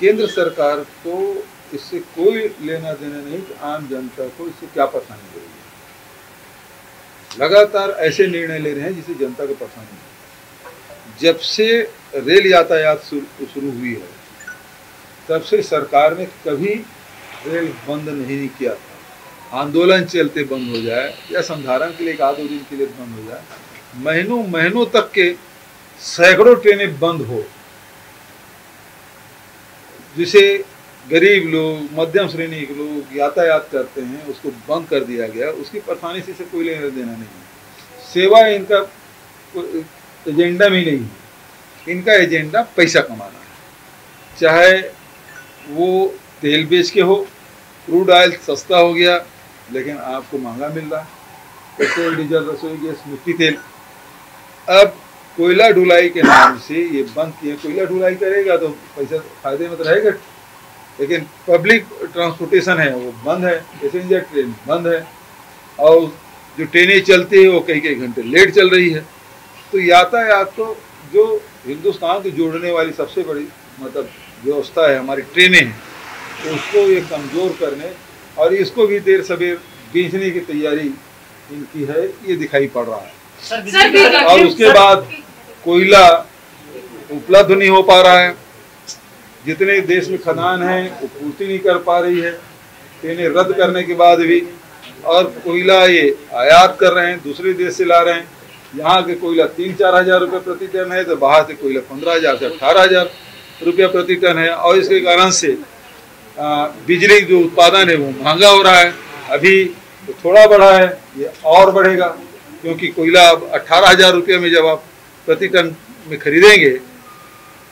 केंद्र सरकार को इससे कोई लेना देना नहीं कि आम जनता को इससे क्या परेशानी हो रही है। लगातार ऐसे निर्णय ले रहे हैं जिससे जनता को परेशानी हो। जब से रेल यातायात शुरू हुई है तब से सरकार ने कभी रेल बंद नहीं किया था। आंदोलन चलते बंद हो जाए या संधारण के लिए एक आध दो दिन के लिए बंद हो जाए, महीनों महीनों तक के सैकड़ों ट्रेनें बंद हो, जिसे गरीब लोग, मध्यम श्रेणी के लोग यातायात करते हैं, उसको बंद कर दिया गया। उसकी परेशानी से कोई लेना देना नहीं है। सेवा इनका एजेंडा में नहीं है। इनका एजेंडा पैसा कमाना है, चाहे वो तेल बेच के हो। क्रूड ऑयल सस्ता हो गया लेकिन आपको महंगा मिल रहा है। पेट्रोल, डीजल, रसोई गैस, मिट्टी तेल, अब कोयला ढुलाई के नाम से ये बंद किए। कोयला ढुलाई करेगा तो पैसा फायदे में तो रहेगा, लेकिन पब्लिक ट्रांसपोर्टेशन है वो बंद है, पैसेंजर ट्रेन बंद है और जो ट्रेनें चलती है वो कई कई घंटे लेट चल रही है। तो यातायात तो जो हिंदुस्तान को जोड़ने वाली सबसे बड़ी मतलब व्यवस्था है हमारी ट्रेनें हैं, तो उसको ये कमज़ोर करने और इसको भी देर सवेर बेचने की तैयारी इनकी है, ये दिखाई पड़ रहा है। और उसके बाद कोयला उपलब्ध नहीं हो पा रहा है, जितने देश में खदान है वो पूर्ति नहीं कर पा रही है, इन्हें रद्द करने के बाद भी। और कोयला ये आयात कर रहे हैं, दूसरे देश से ला रहे हैं। यहाँ के कोयला 3-4 हज़ार रुपये प्रति टन है तो बाहर से कोयला 15,000 से 18,000 रुपये प्रति टन है। और इसके कारण से बिजली जो उत्पादन है वो महंगा हो रहा है। अभी तो थोड़ा बढ़ा है, ये और बढ़ेगा क्योंकि कोयला अब 18,000 रुपये में जब आप प्रति टन में खरीदेंगे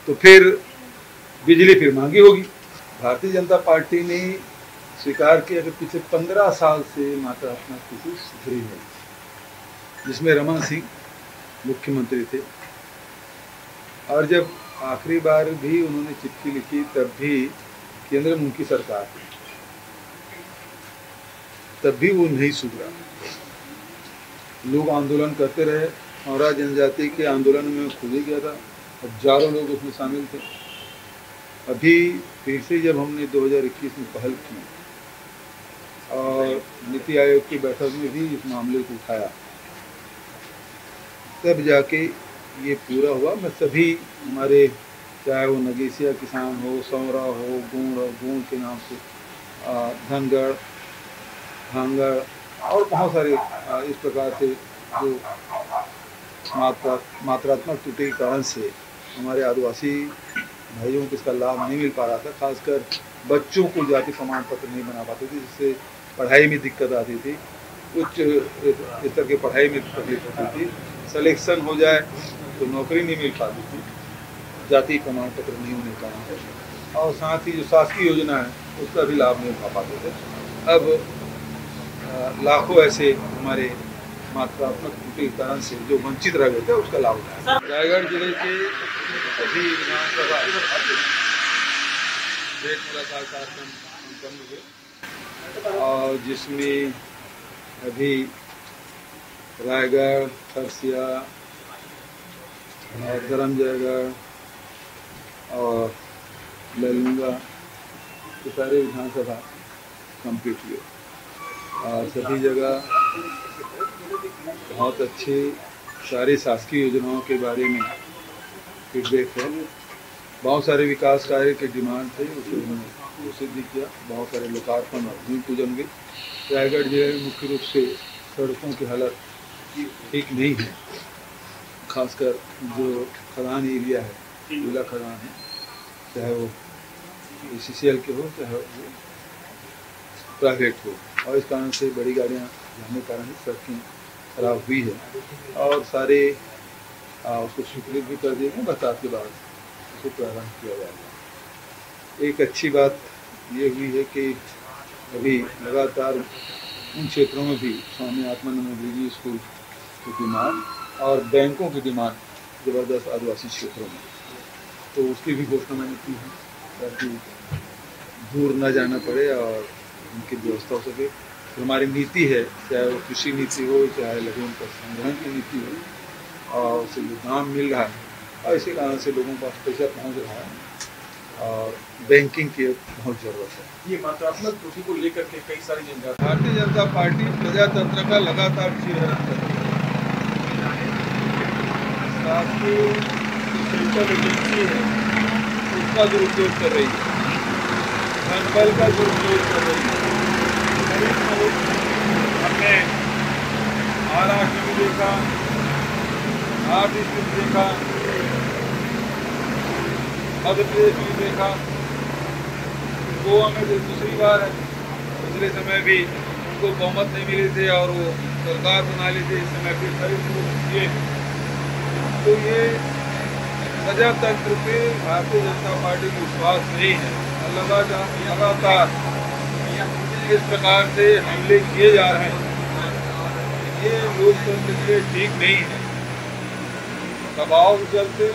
तो फिर बिजली फिर महंगी होगी। भारतीय जनता पार्टी ने स्वीकार किया कि पिछले 15 साल से माता अपना किसी सुधरी नहीं, जिसमें रमन सिंह मुख्यमंत्री थे। और जब आखिरी बार भी उन्होंने चिट्ठी लिखी तब भी केंद्र में उनकी सरकार थी, तब भी वो नहीं सुधरा। लोग आंदोलन करते रहे और जनजाति के आंदोलन में खुद ही गया था, हजारों लोग उसमें शामिल थे। अभी फिर से जब हमने 2021 में पहल की और नीति आयोग की बैठक में भी इस मामले को उठाया, तब जाके ये पूरा हुआ। मैं सभी हमारे, चाहे वो नगेसिया किसान हो, सौरा हो, गौड़ के नाम से, धनगढ़, भांगड़ और बहुत सारे इस प्रकार से जो मात्रात्मक त्रुटि के कारण से हमारे आदिवासी भाइयों को इसका लाभ नहीं मिल पा रहा था। खासकर बच्चों को जाति प्रमाण पत्र नहीं बना पाते थे, जिससे पढ़ाई में दिक्कत आती थी, उच्च स्तर के पढ़ाई में तकलीफ होती थी। सिलेक्शन हो जाए तो नौकरी नहीं मिल पाती थी जाति प्रमाण पत्र नहीं होने के कारण, और साथ ही जो शासकीय योजना है उसका भी लाभ नहीं उठा पाते थे। अब लाखों ऐसे हमारे मात्रात्मक त्रुटि के कारण से जो वंचित रह गए थे उसका लाभ उठाया। रायगढ़ जिले के सभी विधानसभा भेंट मुलाकात कार्यक्रम संपन्न हुए, और जिसमें अभी रायगढ़, खरसिया, धर्मजयगढ़ और ललूंगा के सारे विधानसभा कंप्लीट हुए। सभी जगह बहुत अच्छी सारी शासकीय योजनाओं के बारे में फीडबैक है। बहुत सारे विकास कार्य के डिमांड थे, उसे उन्होंने घोषित भी किया। बहुत सारे लोकार्पण और भूमि पूजन भी। रायगढ़ जिले में मुख्य रूप से सड़कों की हालत ठीक नहीं है, खासकर जो खदान एरिया है, कोयला खदान है, चाहे वो ECCL के हो चाहे वो प्राइवेट हो, और इस कारण से बड़ी गाड़ियाँ जाने के कारण सड़कें खराब हुई है। और सारे उसको स्वीकृत भी कर दिए हैं, बरसात के बाद उसको प्रारंभ किया जाएगा। एक अच्छी बात ये हुई है कि अभी लगातार उन क्षेत्रों में भी स्वामी आत्मानंद निजी स्कूल की डिमांड और बैंकों की डिमांड ज़बरदस्त आदिवासी क्षेत्रों में, तो उसकी भी घोषणा मैंने की है ताकि दूर न जाना पड़े और उनकी व्यवस्था हो सके। तो हमारी नीति है, चाहे वो कृषि नीति हो चाहे लघु संग्रहण की नीति हो, और उससे जो दाम मिल रहा है और इसी कारण से लोगों को पैसा पहुँच रहा है। बैंकिंग की बहुत जरूरत है। ये मात्रात्मक त्रुटि को लेकर के कई सारी जनता भारतीय जनता पार्टी प्रजातंत्र का लगातार चीरहरण करती है। उसका दुरुपयोग कर रही है, धनबल का दुरुपयोग कर रही है। हमने आरआरटी भी देखा, आरडीसी भी देखा, मध्य प्रदेश भी देखा, गोवा में जो दूसरी बार है, पिछले समय भी उनको बहुमत नहीं मिले थे और वो सरकार बना ली थी, इस समय फिर खरीद किए। तो ये प्रजातंत्र पे भारतीय जनता पार्टी को विश्वास नहीं है। लगातार इस प्रकार से हमले किए जा रहे हैं, ये लोकतंत्र के लिए ठीक नहीं है। दबाव के चलते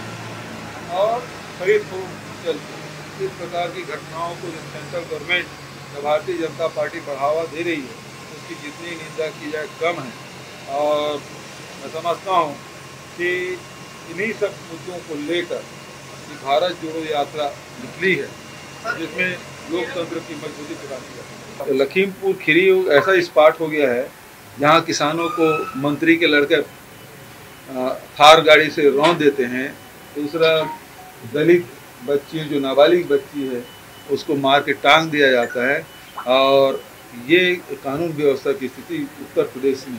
और खरीद फरोख्त के चलते इस प्रकार की घटनाओं को जो सेंट्रल गवर्नमेंट या भारतीय जनता पार्टी बढ़ावा दे रही है, उसकी जितनी निंदा की जाए कम है। और मैं समझता हूँ कि इन्हीं सब मुद्दों को लेकर भारत जोड़ो यात्रा निकली है, जिसमें लोकतंत्र की मजबूती प्रदान की। लखीमपुर खिरी ऐसा स्पॉट हो गया है जहां किसानों को मंत्री के लड़के थार गाड़ी से रौंद देते हैं। दूसरा, दलित बच्ची जो नाबालिग बच्ची है उसको मार के टांग दिया जाता है। और ये कानून व्यवस्था की स्थिति उत्तर प्रदेश में,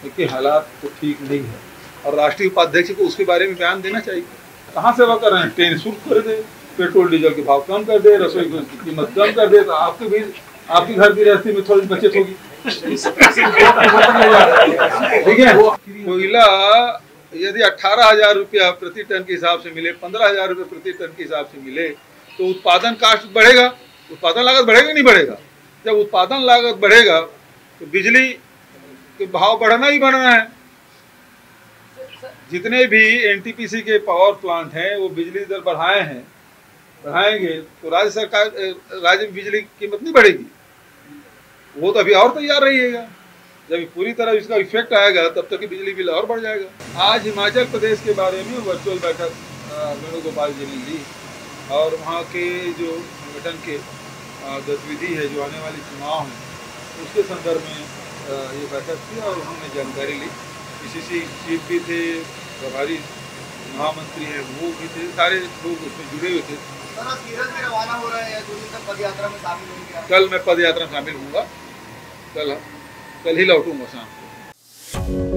क्योंकि हालात तो ठीक नहीं है। और राष्ट्रीय उपाध्यक्ष को उसके बारे में बयान देना चाहिए। कहाँ सेवा कर रहे हैं? ट्रेन शुल्क कर दे, पेट्रोल डीजल के भाव कम कर दे, रसोई की कीमत कम कर दे, तो आपके भी आपके घर भी रास्ते में थोड़ी बचत होगी। ठीक है, कोयला यदि 18,000 रुपया प्रति टन के हिसाब से मिले, 15,000 रुपये प्रति टन के हिसाब से मिले, तो उत्पादन कास्ट बढ़ेगा, उत्पादन लागत बढ़ेगा नहीं बढ़ेगा? जब उत्पादन लागत बढ़ेगा तो बिजली के भाव बढ़ना ही बढ़ना है। जितने भी NTPC के पावर प्लांट हैं वो बिजली दर बढ़ाएंगे तो राज्य सरकार राज्य में बिजली कीमत नहीं बढ़ेगी, वो तो अभी और तैयार रहिएगा। जब पूरी तरह इसका इफेक्ट आएगा तब तक बिजली बिल और बढ़ जाएगा। आज हिमाचल प्रदेश के बारे में वर्चुअल बैठक वेणुगोपाल जी ने ली और वहाँ के जो संगठन के गतिविधि है, जो आने वाले चुनाव हैं उसके संदर्भ में ये बैठक थी और उन्होंने जानकारी ली। PCC चीफ भी थे, प्रभारी महामंत्री हैं वो भी थे, सारे लोग उसमें जुड़े हुए थे। हो रहा है पदयात्रा में शामिल होंगे? कल मैं पदयात्रा में शामिल होऊंगा, कल ही लौटूंगा शाम को।